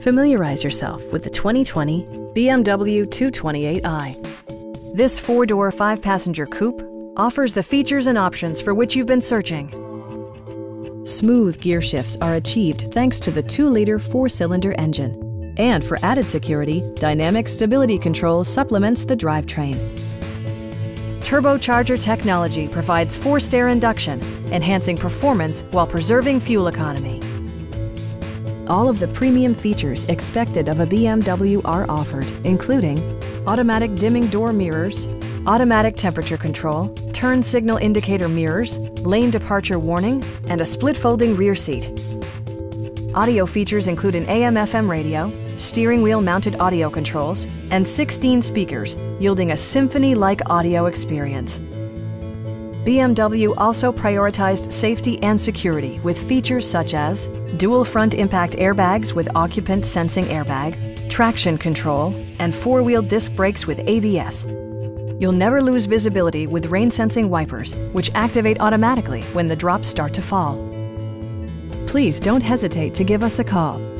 familiarize yourself with the 2020 BMW 228i. This four-door, five-passenger coupe offers the features and options for which you've been searching. Smooth gear shifts are achieved thanks to the 2-liter four-cylinder engine. And for added security, dynamic stability control supplements the drivetrain. Turbocharger technology provides forced air induction, enhancing performance while preserving fuel economy. All of the premium features expected of a BMW are offered, including automatic dimming door mirrors, automatic temperature control, turn signal indicator mirrors, lane departure warning, and a split folding rear seat. Audio features include an AM/FM radio, steering wheel mounted audio controls, and 16 speakers, yielding a symphony-like audio experience. BMW also prioritized safety and security with features such as dual front impact airbags with occupant sensing airbag, traction control, and four-wheel disc brakes with ABS. You'll never lose visibility with rain-sensing wipers, which activate automatically when the drops start to fall. Please don't hesitate to give us a call.